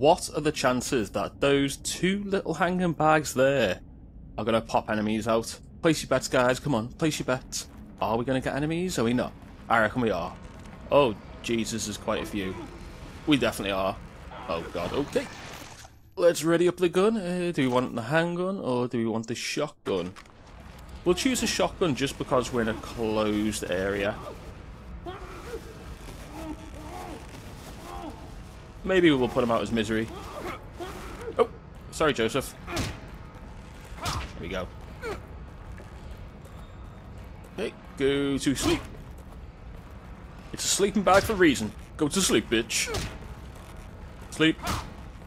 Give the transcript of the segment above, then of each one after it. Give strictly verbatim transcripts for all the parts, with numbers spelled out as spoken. what are the chances that those two little hanging bags there are going to pop enemies out? Place your bets, guys. Come on, place your bets. Are we going to get enemies? Are we not? I reckon we are. Oh, Jesus, there's quite a few. We definitely are. Oh, God. Okay. Let's ready up the gun. Uh, do we want the handgun or do we want the shotgun? We'll choose a shotgun just because we're in a closed area. Maybe we'll put him out of his misery. Oh, sorry, Joseph. There we go. Okay, go to sleep. It's a sleeping bag for a reason. Go to sleep, bitch. Sleep.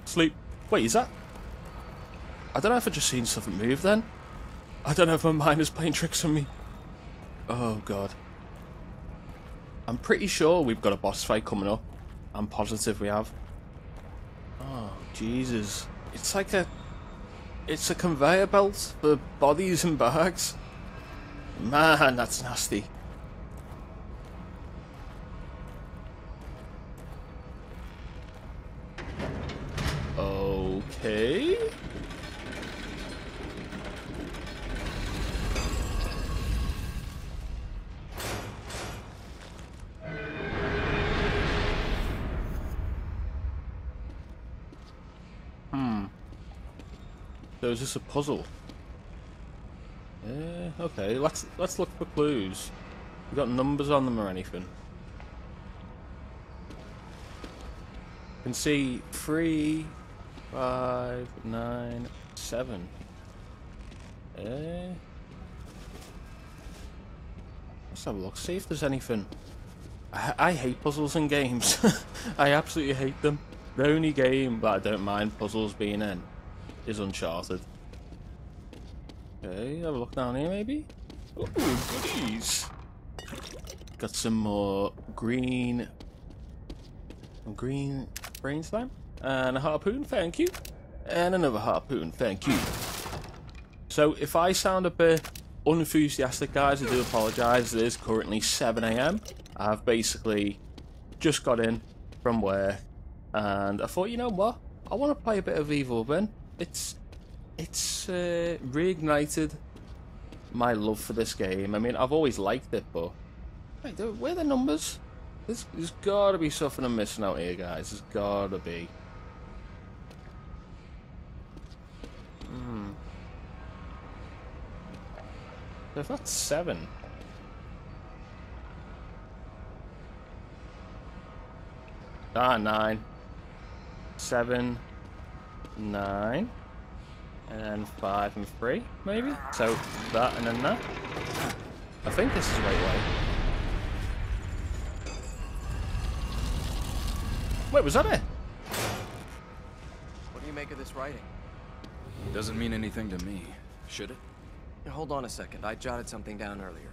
Sleep. Wait, is that... I don't know if I've just seen something move then. I don't know if my mind is playing tricks on me. Oh, God. I'm pretty sure we've got a boss fight coming up. I'm positive we have. Oh, Jesus. It's like a... It's a conveyor belt for bodies and bags. Man, that's nasty. Okay... So is this a puzzle? Yeah, okay, let's let's look for clues. We've got numbers on them or anything. You can see three, five, nine, seven. Yeah. Let's have a look, see if there's anything. I, I hate puzzles in games. I absolutely hate them. The only game that I don't mind puzzles being in is Uncharted. Okay, have a look down here maybe? Ooh, goodies! Got some more green... green brain slime. And a harpoon, thank you. And another harpoon, thank you. So, if I sound a bit unenthusiastic, guys, I do apologise. It is currently seven A M. I've basically just got in from work. And I thought, you know what? I want to play a bit of Evil Ben. It's it's uh, reignited my love for this game. I mean, I've always liked it, but wait, where are the numbers? There's, there's got to be something I'm missing out here, guys. There's got to be. Hmm. If that's seven. Ah, nine. Seven. Nine and then five and three, maybe. So that and then that. I think this is the right way. Wait, was that it? What do you make of this writing? It doesn't mean anything to me, should it? Now, hold on a second. I jotted something down earlier.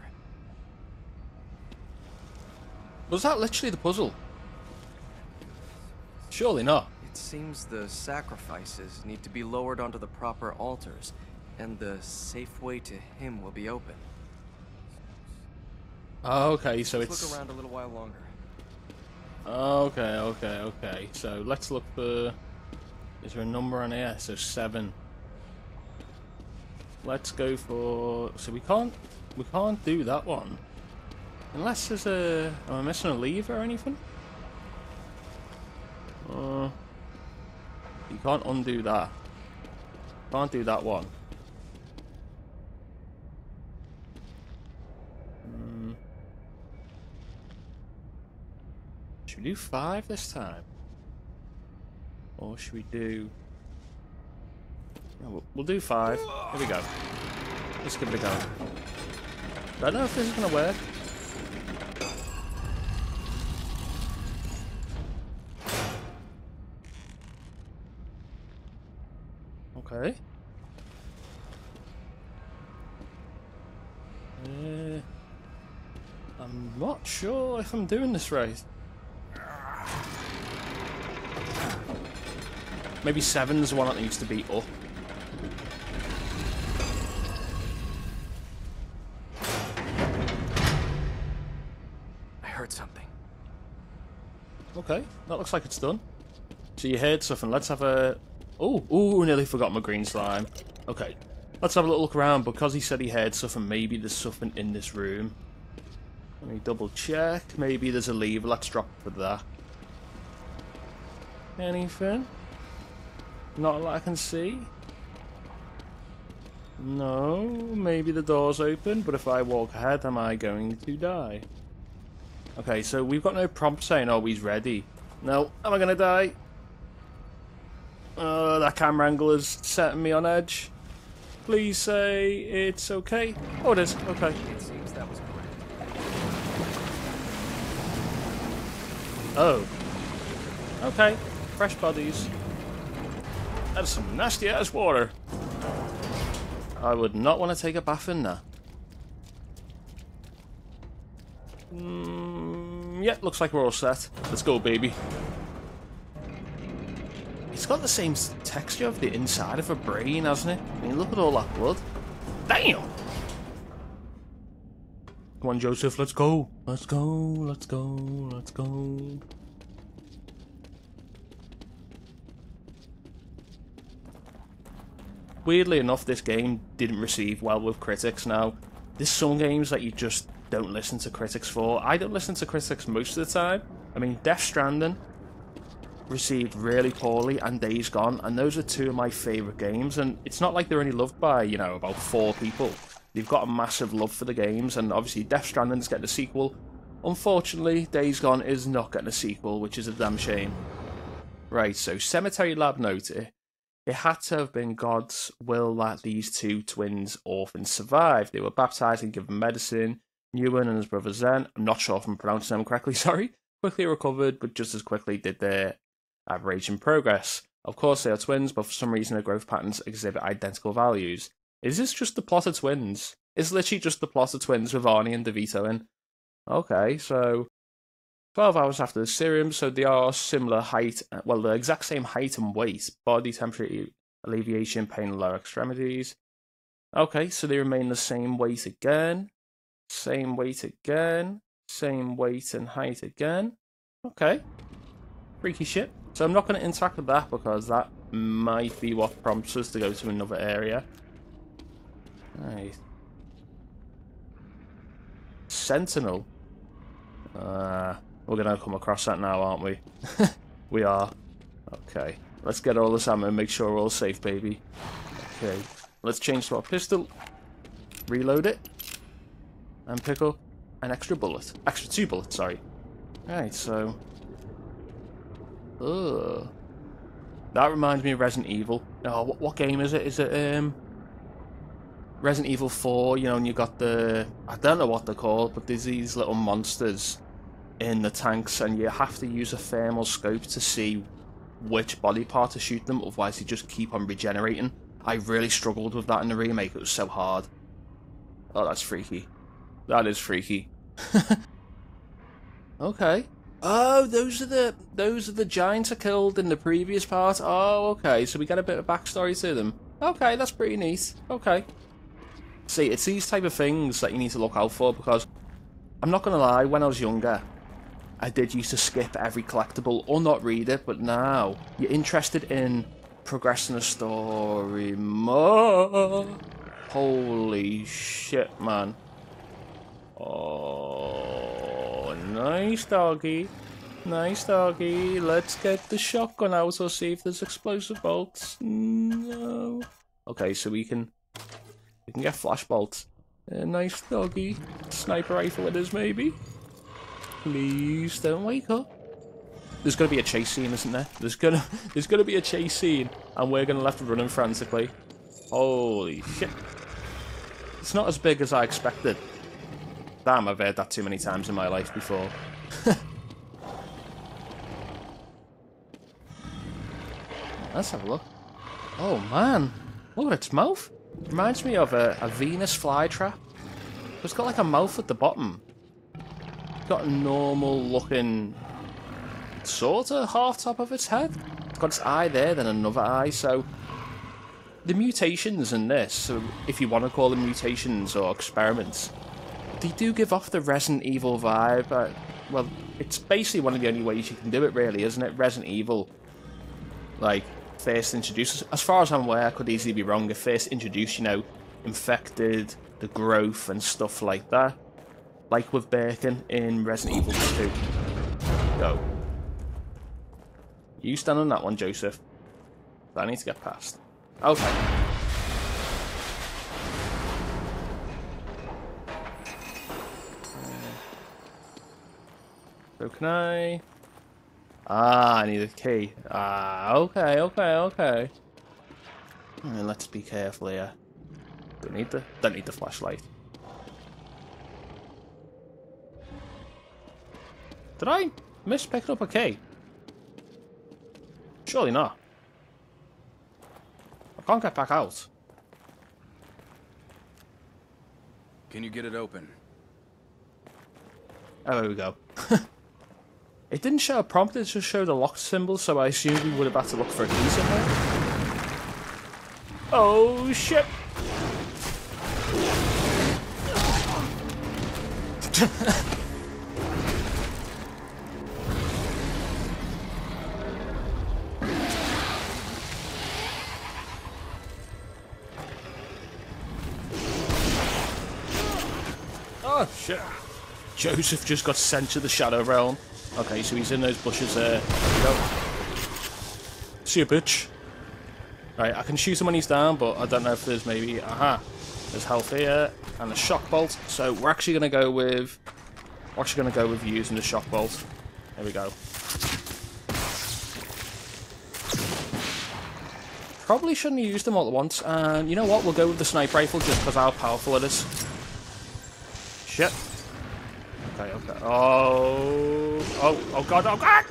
Was that literally the puzzle? Surely not. It seems the sacrifices need to be lowered onto the proper altars, and the safe way to him will be open. Oh, okay, so let's it's... look around a little while longer. Okay, okay, okay. So let's look for... Is there a number on here? So seven. Let's go for... So we can't... We can't do that one. Unless there's a... Am I missing a lever or anything? Uh... You can't undo that. Can't do that one. Mm. Should we do five this time? Or should we do... No, we'll, we'll do five. Here we go. Let's give it a go. I don't know if this is going to work. Okay. Uh, I'm not sure if I'm doing this right. Maybe seven's the one that needs to be up. I heard something. Okay, that looks like it's done. So you heard something. Let's have a... Oh, oh, nearly forgot my green slime. Okay. Let's have a little look around. Because he said he heard something, maybe there's something in this room. Let me double check. Maybe there's a lever. Let's drop for that. Anything? Not that I can see. No, maybe the door's open, but if I walk ahead, am I going to die? Okay, so we've got no prompt saying, oh, he's ready. No, am I going to die? Uh, that camera angle is setting me on edge. Please say it's okay. Oh, it is. Okay. It seems that was correct. Oh. Okay. Fresh bodies. That's some nasty ass water. I would not want to take a bath in there. Mm, yeah, looks like we're all set. Let's go, baby. It's got the same texture of the inside of her brain, hasn't it? I mean, look at all that blood. Damn! Come on, Joseph, let's go. Let's go, let's go, let's go. Weirdly enough, this game didn't receive well with critics. Now, there's some games that you just don't listen to critics for. I don't listen to critics most of the time. I mean, Death Stranding received really poorly, and Days Gone, and those are two of my favourite games, and it's not like they're only loved by, you know, about four people. They've got a massive love for the games, and obviously Death Stranding's getting a sequel. Unfortunately, Days Gone is not getting a sequel, which is a damn shame. Right, so Cemetery Lab note. It had to have been God's will that these two twins orphans survived. They were baptized and given medicine. Newman and his brother Zen, I'm not sure if I'm pronouncing them correctly, sorry, quickly recovered, but just as quickly did their aberration progress. Of course they are twins, but for some reason their growth patterns exhibit identical values. Is this just the plot of Twins? It's literally just the plot of Twins with Arnie and DeVito in. Okay, so... twelve hours after the serum, so they are similar height, well, the exact same height and weight, body temperature alleviation, pain in lower extremities. Okay, so they remain the same weight again, same weight again, same weight and height again. Okay, freaky shit. So I'm not going to interact with that because that might be what prompts us to go to another area. Right. Sentinel. Uh... We're going to come across that now, aren't we? We are. Okay. Let's get all this ammo and make sure we're all safe, baby. Okay. Let's change to our pistol. Reload it. And pick up an extra bullet. Extra two bullets, sorry. Alright, so... Ugh. That reminds me of Resident Evil. Oh, what, what game is it? Is it, um... Resident Evil four, you know, and you got the... I don't know what they're called, but there's these little monsters in the tanks, and you have to use a thermal scope to see which body part to shoot them, otherwise they just keep on regenerating. I really struggled with that in the remake, it was so hard. Oh, that's freaky. That is freaky. Okay. Oh, those are the those are the giants I killed in the previous part. Oh, okay, so we got a bit of backstory to them. Okay, that's pretty neat. Okay. See, it's these type of things that you need to look out for, because I'm not going to lie, when I was younger, I did used to skip every collectible or not read it, but now you're interested in progressing the story more. Holy shit, man. Oh, nice doggy. Nice doggy. Let's get the shotgun out or see if there's explosive bolts. No. Okay, so we can we can get flash bolts. Uh, nice doggy. Sniper rifle it is, maybe. Please don't wake up. There's gonna be a chase scene, isn't there? There's gonna there's gonna be a chase scene, and we're gonna have to run him frantically. Holy shit! It's not as big as I expected. Damn, I've heard that too many times in my life before. Let's have a look. Oh man, look at its mouth. Reminds me of a, a Venus flytrap. It's got like a mouth at the bottom. Got a normal looking sort of half top of its head. It's got its eye there, then another eye, so the mutations in this, so if you want to call them mutations or experiments, they do give off the Resident Evil vibe. Well, it's basically one of the only ways you can do it really, isn't it? Resident Evil like first introduced. As far as I'm aware, I could easily be wrong. They first introduced, you know, infected, the growth and stuff like that, like with Birkin in Resident Evil two. So, you stand on that one, Joseph. I need to get past. Okay. So can I? Ah, I need a key. Ah, okay, okay, okay. And let's be careful here. Don't need the don't need the flashlight. Did I miss picking up a key? Surely not. I can't get back out. Can you get it open? Oh, there we go. It didn't show a prompt, it just showed a lock symbol, so I assumed we would have had to look for a key somewhere. Oh shit! Oh shit! Joseph just got sent to the Shadow Realm. Okay, so he's in those bushes there. There we go. See you, bitch. Right, I can shoot him when he's down, but I don't know if there's maybe... Aha! There's health here, and a shock bolt. So we're actually going to go with... We're actually going to go with using the shock bolt. There we go. Probably shouldn't have used them all at once. And you know what? We'll go with the sniper rifle just because how powerful it is. Shit. Okay, okay. Oh, oh, oh god, oh god!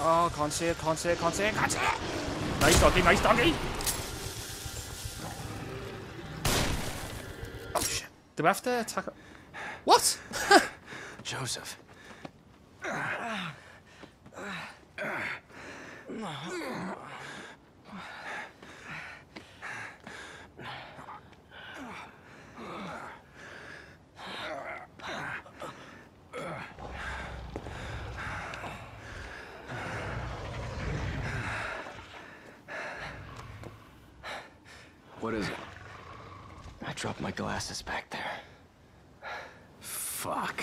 Oh, can't see it, can't see it, can't see it, can't see it! Nice doggy, nice doggy! Oh shit, do we have to attack? What? Joseph. What is it? I dropped my glasses back there. Fuck.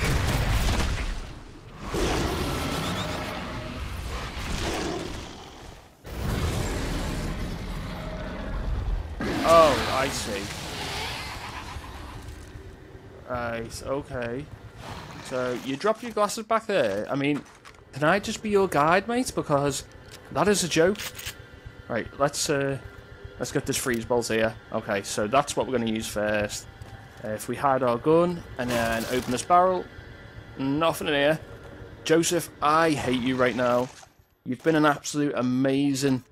Oh, I see. Right, okay. So, you dropped your glasses back there. I mean, can I just be your guide, mate? Because that is a joke. Right, let's, uh... let's get this freeze bolt here. Okay, so that's what we're going to use first. Uh, if we hide our gun and then open this barrel, nothing in here. Joseph, I hate you right now. You've been an absolute amazing,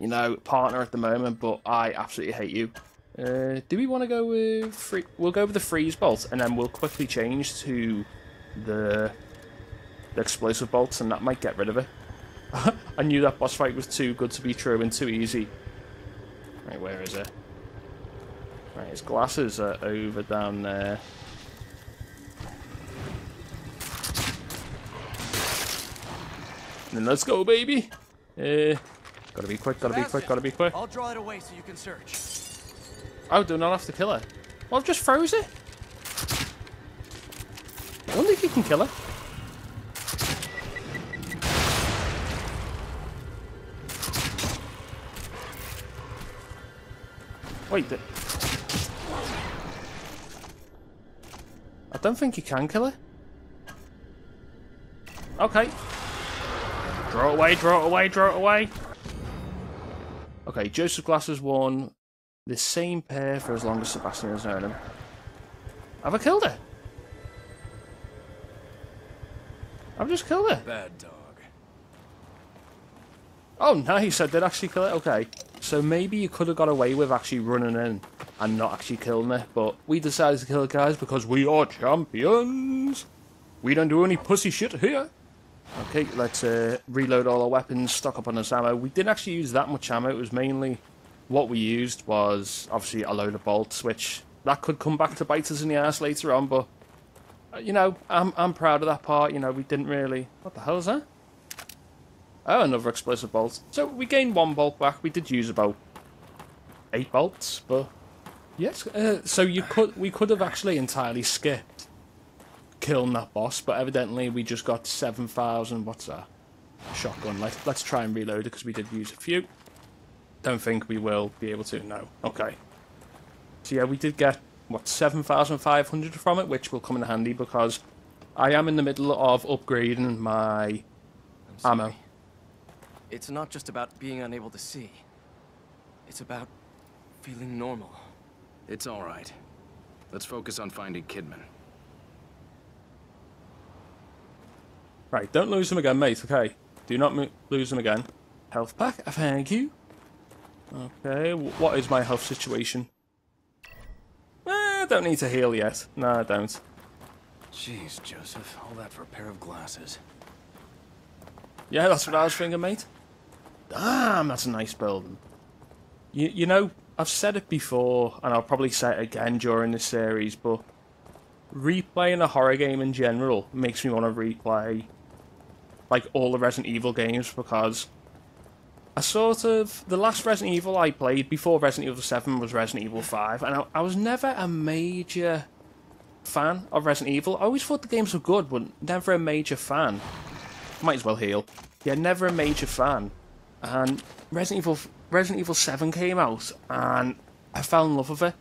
you know, partner at the moment, but I absolutely hate you. Uh, do we want to go with free? We'll go with the freeze bolt, and then we'll quickly change to the, the explosive bolts, and that might get rid of it. I knew that boss fight was too good to be true and too easy. Right, where is it? Right, his glasses are over down there. And then let's go, baby! Uh, gotta be quick, gotta be quick, gotta be quick. I'll draw it away so you can search. I do not have to kill her. Well, I've just froze it. I don't think you can kill her. Wait, I don't think you can kill her. Okay. Draw it away, draw it away, draw it away. Okay, Joseph Glass has worn the same pair for as long as Sebastian has known him. Have I killed her? I've just killed her. Bad dog. Oh, nice, I did actually kill her. Okay. So maybe you could have got away with actually running in and not actually killing her, but we decided to kill it, guys, because we are champions. We don't do any pussy shit here. Okay, let's uh, reload all our weapons, stock up on this ammo. We didn't actually use that much ammo. It was mainly what we used was obviously a load of bolts, which that could come back to bite us in the ass later on, but you know, I'm, I'm proud of that part. You know, we didn't really... What the hell is that? Oh, another explosive bolt. So we gained one bolt back. We did use about eight bolts, but... Yes, uh, so you could we could have actually entirely skipped killing that boss, but evidently we just got seven thousand, what's that? Shotgun. Let, let's try and reload it, because we did use a few. Don't think we will be able to, no. Okay. So yeah, we did get, what, seven thousand five hundred from it, which will come in handy, because I am in the middle of upgrading my ammo. It's not just about being unable to see. It's about feeling normal. It's all right. Let's focus on finding Kidman. Right, don't lose him again, mate. Okay, do not mo lose him again. Health pack, thank you. Okay, w what is my health situation? Eh, don't need to heal yet. No, I don't. Jeez, Joseph, all that for a pair of glasses. Yeah, that's what I was thinking, mate. Damn, that's a nice building. You, you know... I've said it before, and I'll probably say it again during this series, but replaying a horror game in general makes me want to replay like all the Resident Evil games, because I sort of... The last Resident Evil I played before Resident Evil seven was Resident Evil five, and I, I was never a major fan of Resident Evil. I always thought the games were good, but never a major fan. Might as well heal. Yeah, never a major fan. And Resident Evil... Resident Evil seven came out, and I fell in love with it.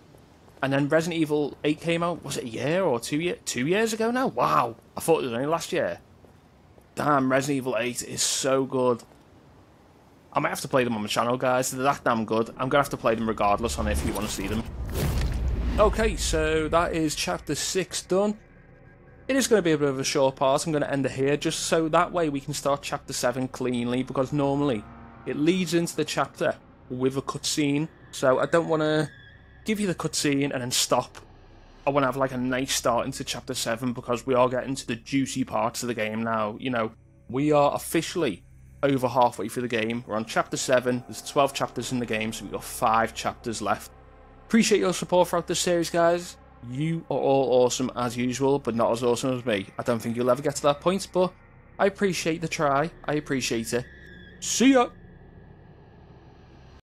And then Resident Evil eight came out, was it a year or two years? Two years ago now? Wow! I thought it was only last year. Damn, Resident Evil eight is so good. I might have to play them on my channel, guys. They're that damn good. I'm going to have to play them regardless on it if you want to see them. Okay, so that is Chapter six done. It is going to be a bit of a short part. I'm going to end it here, just so that way we can start Chapter seven cleanly, because normally... it leads into the chapter with a cutscene, so I don't want to give you the cutscene and then stop. I want to have like a nice start into Chapter seven, because we are getting to the juicy parts of the game now. You know, we are officially over halfway through the game. We're on Chapter seven. There's twelve chapters in the game, so we've got five chapters left. Appreciate your support throughout this series, guys. You are all awesome as usual, but not as awesome as me. I don't think you'll ever get to that point, but I appreciate the try. I appreciate it. See ya!